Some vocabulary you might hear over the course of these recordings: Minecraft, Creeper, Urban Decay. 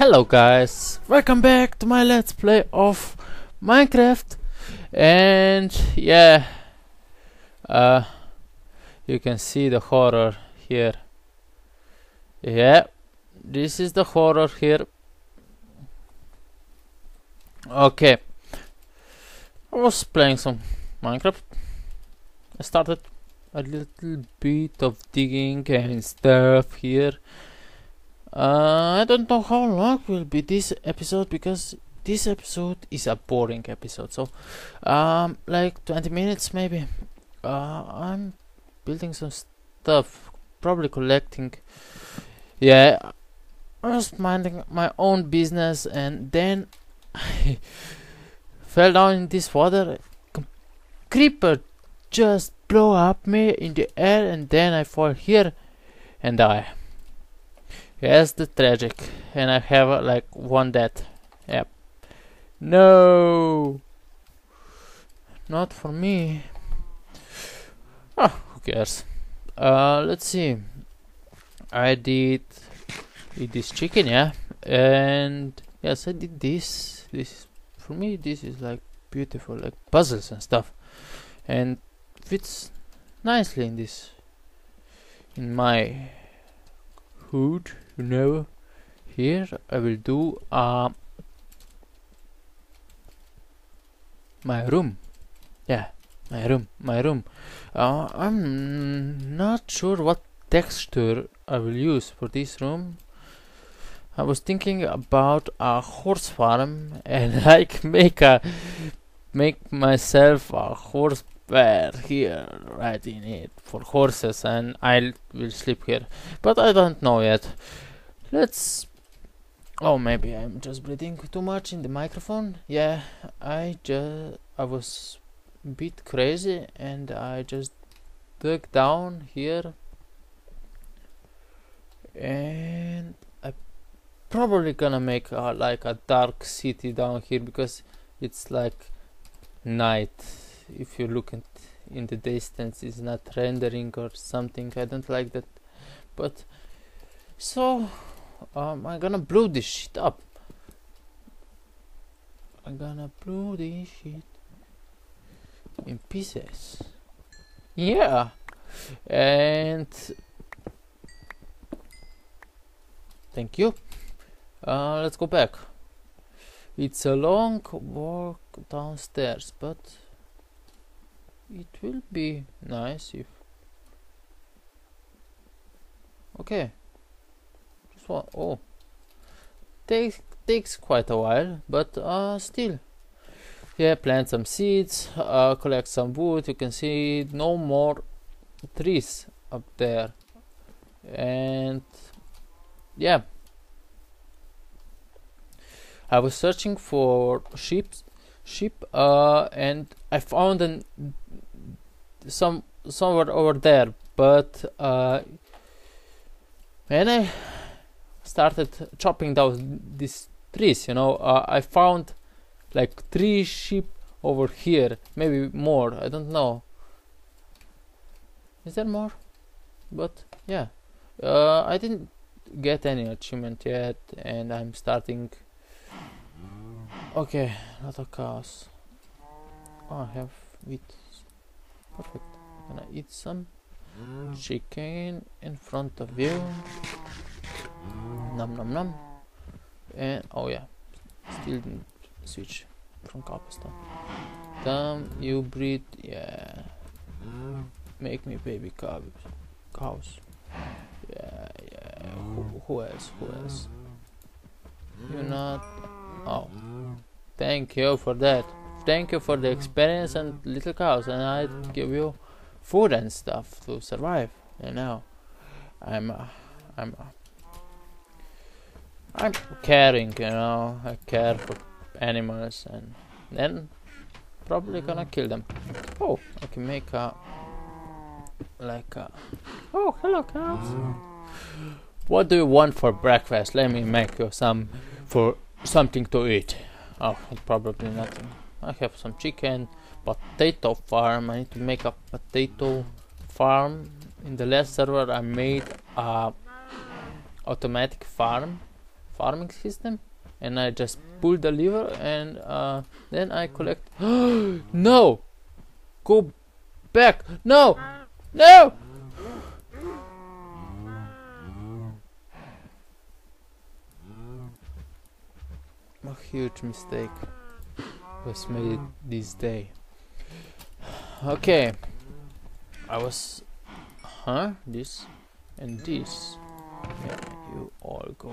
Hello guys, welcome back to my let's play of Minecraft. And yeah, you can see the horror here. Yeah, this is the horror here. Okay, I was playing some Minecraft. I started a little bit of digging and stuff here. I don't know how long will be this episode, because this episode is a boring episode, so like 20 minutes maybe. I'm building some stuff, probably collecting. Yeah, I was minding my own business and then I fell down in this water. Creeper just blew up me in the air and then I fall here and die. Yes, the tragic, and I have like one death. Yep. No, not for me. Oh, who cares? Let's see. I did eat this chicken, yeah, and yes, I did this. This for me, this is like beautiful, like puzzles and stuff, and fits nicely in this, in my hood. You know, here I will do my room. Yeah, my room. I'm not sure what texture I will use for this room. I was thinking about a horse farm and like make myself a horse bear here, right in it, for horses, and I will sleep here, but I don't know yet. Let's... oh, maybe I'm just breathing too much in the microphone. Yeah, I was a bit crazy and I just dug down here and I probably gonna make like a dark city down here, because it's like night. If you look at in the distance, it's not rendering or something. I don't like that. But so I'm gonna blow this shit up. I'm gonna blow this shit in pieces. Yeah, and thank you. Let's go back. It's a long walk downstairs, but it will be nice if... okay. Just one. Oh, takes quite a while, but still. Yeah, plant some seeds, collect some wood. You can see no more trees up there, and yeah, I was searching for sheep, and I found an somewhere over there, but when I started chopping down these trees, you know, I found like 3 sheep over here, maybe more, I don't know. Is there more? But yeah, I didn't get any achievement yet and I'm starting. Okay, a lot of cows. Oh, I have wheat. Perfect. I'm gonna eat some chicken in front of you. Nom nom nom. And oh yeah, still didn't switch from cobblestone. Damn, you breed. Yeah, make me baby cows. Yeah, yeah. Who else? You're not. Oh, thank you for that. Thank you for the experience and little cows, and I give you food and stuff to survive. You know, I'm caring. You know, I care for animals, and then probably gonna kill them. Oh, I can make a oh, hello cows. What do you want for breakfast? Let me make you something to eat. Oh, probably nothing. I have some chicken, potato farm. I need to make a potato farm. In the last server I made a automatic farm farming system, and I just pull the lever, and then I collect. No, go back! No, no. A huge mistake was made this day. Okay, I was, this and this. Yeah, you all go.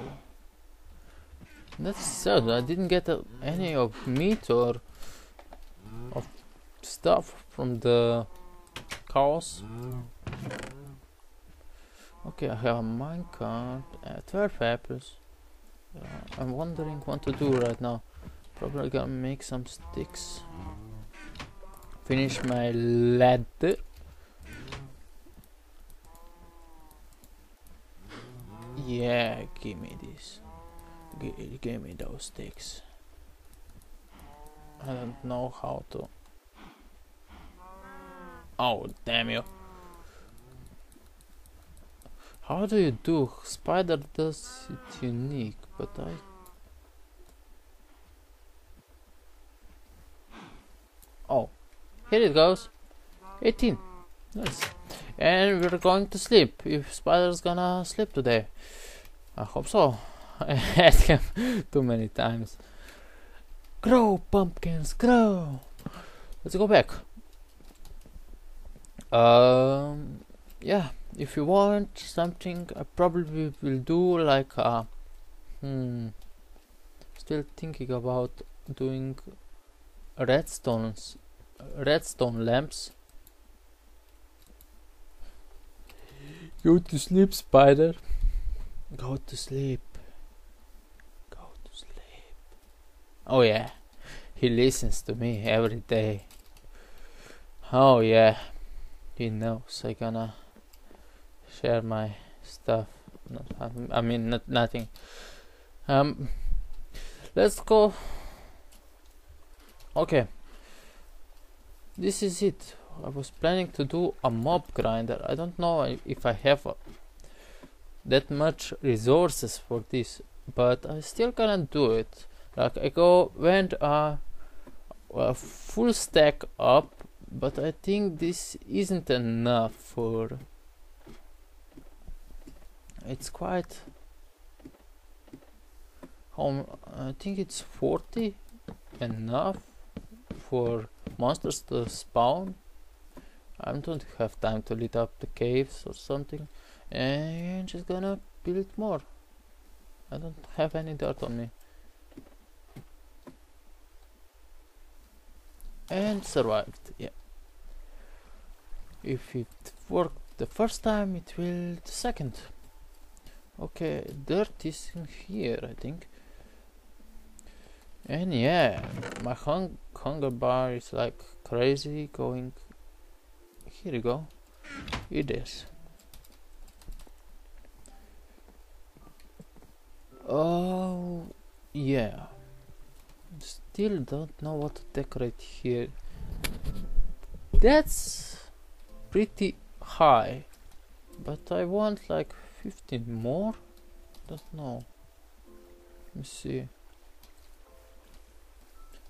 That's sad. I didn't get any of meat or of stuff from the cows. Okay, I have a minecart at 12 apples. I'm wondering what to do right now. Probably gonna make some sticks. Finish my ladder. Yeah, give me this. Give me those sticks. I don't know how to. Oh, damn you. How do you do? Spider does it unique, but I... Oh, here it goes. 18. Nice. And we're going to sleep. If Spider's gonna sleep today. I hope so. I had him too many times. Grow, pumpkins, grow. Let's go back. Yeah. If you want something, I probably will do like a still thinking about doing redstone lamps. Go to sleep, spider. Go to sleep. Go to sleep. Oh yeah, he listens to me every day. Oh yeah, he knows I'm gonna share my stuff. I mean, nothing. Let's go. Okay. This is it. I was planning to do a mob grinder. I don't know if I have that much resources for this, but I still gonna do it. Like I went a full stack up, but I think this isn't enough for. It's quite. I think it's 40 enough for monsters to spawn. I don't have time to lit up the caves or something, and just gonna build more. I don't have any dirt on me. And survived. Yeah. If it worked the first time, it will the second. Okay, dirt is in here, I think. And yeah, my hunger bar is like crazy going. Here you go. It is. Oh, yeah. Still don't know what to decorate here. That's pretty high, but I want like 15 more? Don't know. Let me see.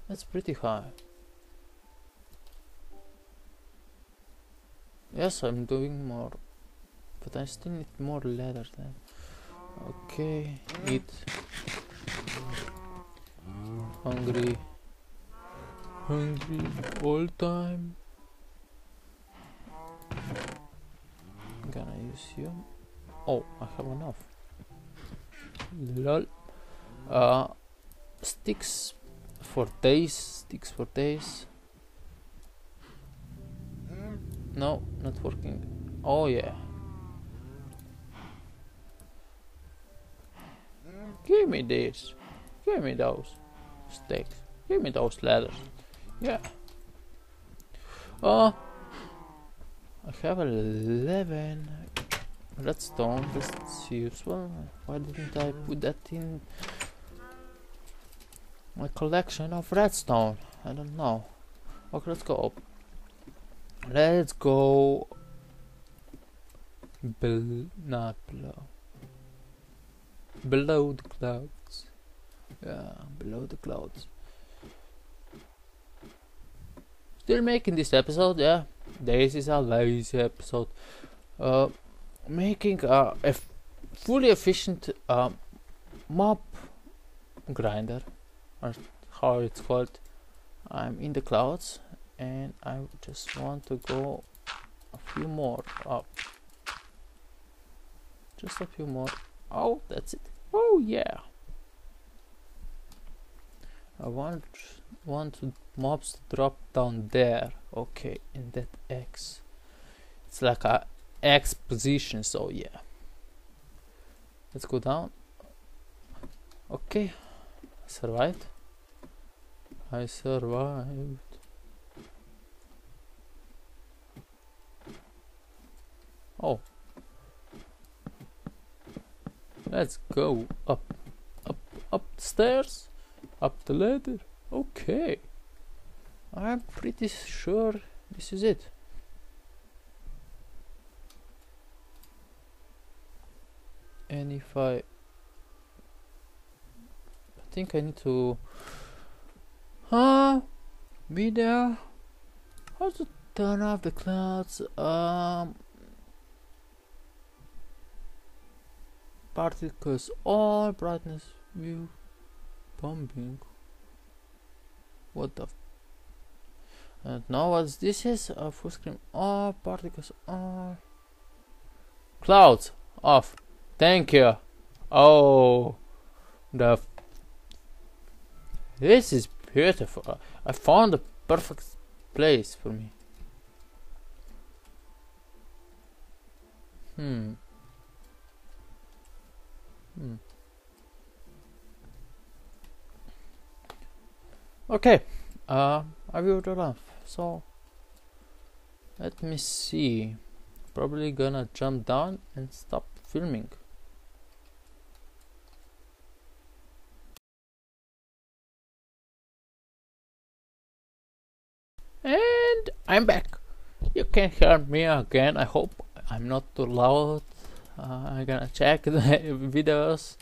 That's pretty high. Yes, I'm doing more, but I still need more ladders then. Okay, eat. Hungry. Hungry all time. I'm gonna use you. Oh, I have enough. Lol. Sticks for days. Sticks for days. No, not working. Oh yeah. Give me this. Give me those sticks. Give me those ladders. Yeah. Oh. I have 11. Redstone, that's useful. Why didn't I put that in my collection of redstone? I don't know. Okay, let's go up. Let's go below. below the clouds. Yeah, below the clouds. Still making this episode, yeah. This is a lazy episode. Making a fully efficient mob grinder, or how it's called. I'm in the clouds and I just want to go a few more up. Just a few more. Oh, that's it. Oh yeah. I want mobs to drop down there. Okay, in that X. It's like a X position, so yeah. Let's go down. Okay. Survived. I survived. Oh. Let's go up the stairs, up the ladder. Okay. I'm pretty sure this is it. And if I think I need to be there. How to turn off the clouds? Particles all, brightness view, bombing. What the? I don't know what this is. Full screen all, particles all, clouds off. Thank you. Oh, this is beautiful. I found the perfect place for me. Okay, I will do that. So let me see. Probably gonna jump down and stop filming. And I'm back. You can hear me again. I hope I'm not too loud. I'm gonna check the videos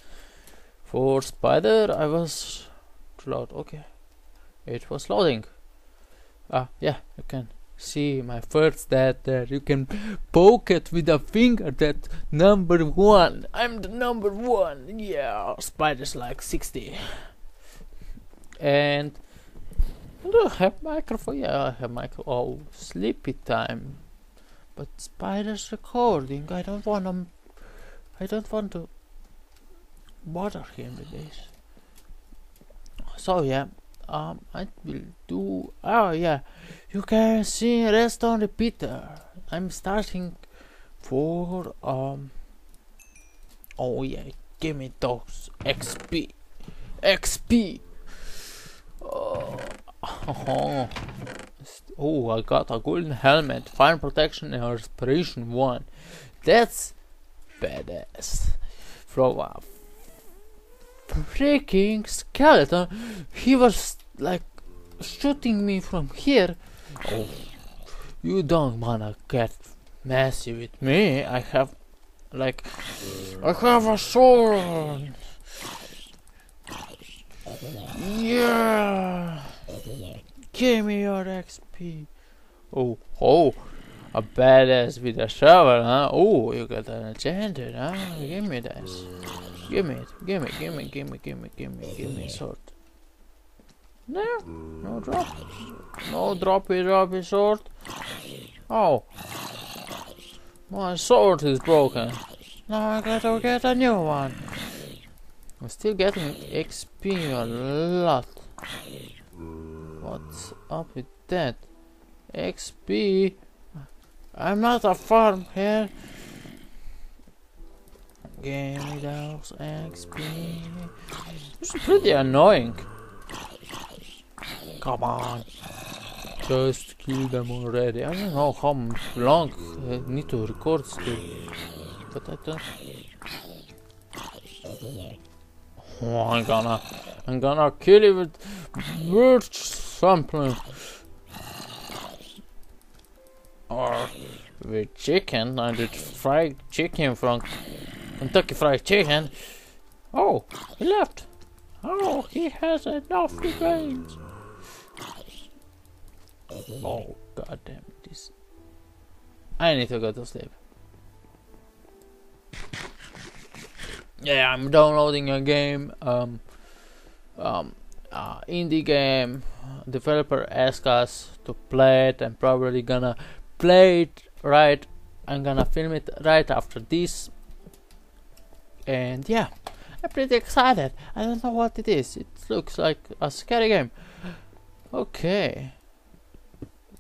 for spider. I was too loud. Okay, it was loading. Yeah, you can see my first dad there. You can poke it with a finger. That number one. I'm the number one. Yeah, spiders like 60. And I don't have microphone. Yeah, I have microphone. Oh, sleepy time. But spiders recording. I don't want to bother him with this. So yeah, I will do. Oh yeah, you can see rest on repeater. I'm starting for Oh yeah, give me those XP. Oh, I got a golden helmet, fire protection and respiration 1. That's badass. From a freaking skeleton. He was like shooting me from here. Oh, you don't wanna get messy with me. I have a sword. Yeah. Give me your XP. Oh, a badass with a shovel, huh? Oh, you got an enchanted, huh? Give me this. Give me it. Give me sword. No drop. No droppy sword. Oh, my sword is broken. Now I gotta get a new one. I'm still getting XP a lot. What's up with that? XP. I'm not a farm here. Give me those XP. This is pretty annoying. Come on. Just kill them already. I don't know how long I need to record still. But I don't. Oh, I'm gonna kill it with birch sampling. Or with chicken. I did fried chicken from Kentucky Fried Chicken. Oh, he left. Oh, he has enough revenge. Oh, god damn this. I need to go to sleep. Yeah, I'm downloading a game, indie game. Developer asked us to play it. I'm probably gonna play it right. I'm gonna film it right after this. And yeah, I'm pretty excited. I don't know what it is. It looks like a scary game. Okay.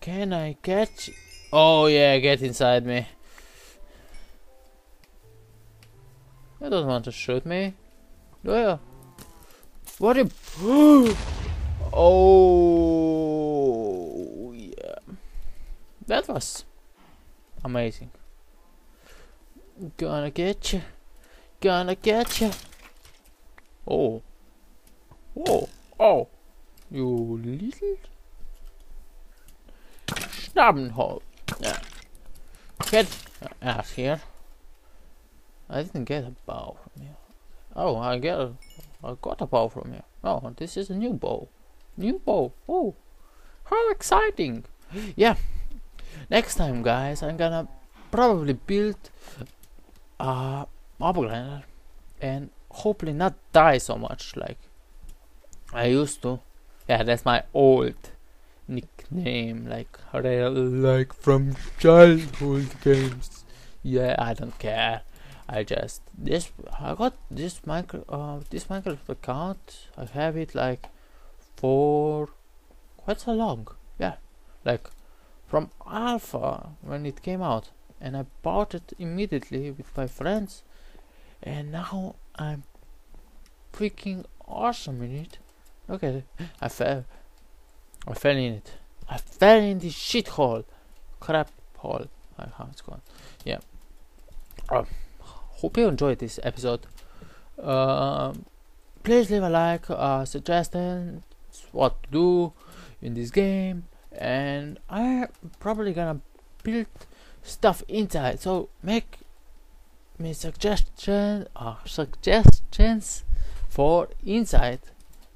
Can I catch? Oh yeah, get inside me. You don't want to shoot me, do you? What if? Oh yeah, that was amazing. Gonna get you, gonna get you. Oh, oh, oh! You little schnappenhole. Yeah. Get out here. I didn't get a bow from you. Oh, I got a bow from you. Oh, this is a new bow. New bow. Oh, how exciting! Yeah. Next time, guys, I'm gonna probably build a mob grinder and hopefully not die so much like I used to. Yeah, that's my old nickname, like from childhood games. Yeah, I don't care. I got this Minecraft account. I have it like for quite so long. Yeah, like from alpha when it came out, and I bought it immediately with my friends, and now I'm freaking awesome in it. Okay, I fell in it. I fell in this shithole, crap hole. I how it's gone. Yeah. Hope you enjoyed this episode. Please leave a like, suggestions what to do in this game, and I'm probably gonna build stuff inside, so make me suggestions for inside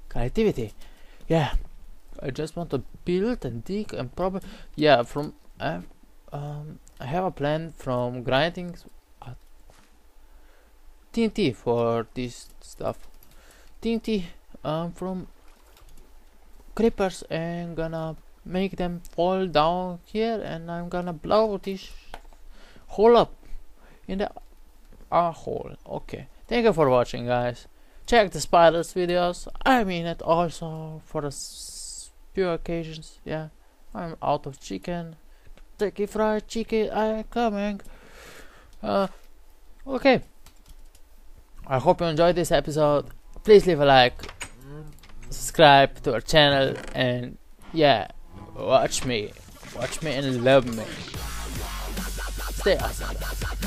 creativity. Yeah, I just want to build and dig and probably, yeah, from I have a plan from grinding TNT for this stuff. TNT from creepers, and gonna make them fall down here, and I'm gonna blow this hole up in the hole. Okay, thank you for watching, guys. Check the spiders videos. I mean it also for a few occasions. Yeah, I'm out of chicken. Kentucky Fried Chicken, I'm coming. Okay. I hope you enjoyed this episode. Please leave a like, subscribe to our channel, and yeah, watch me and love me. Stay awesome.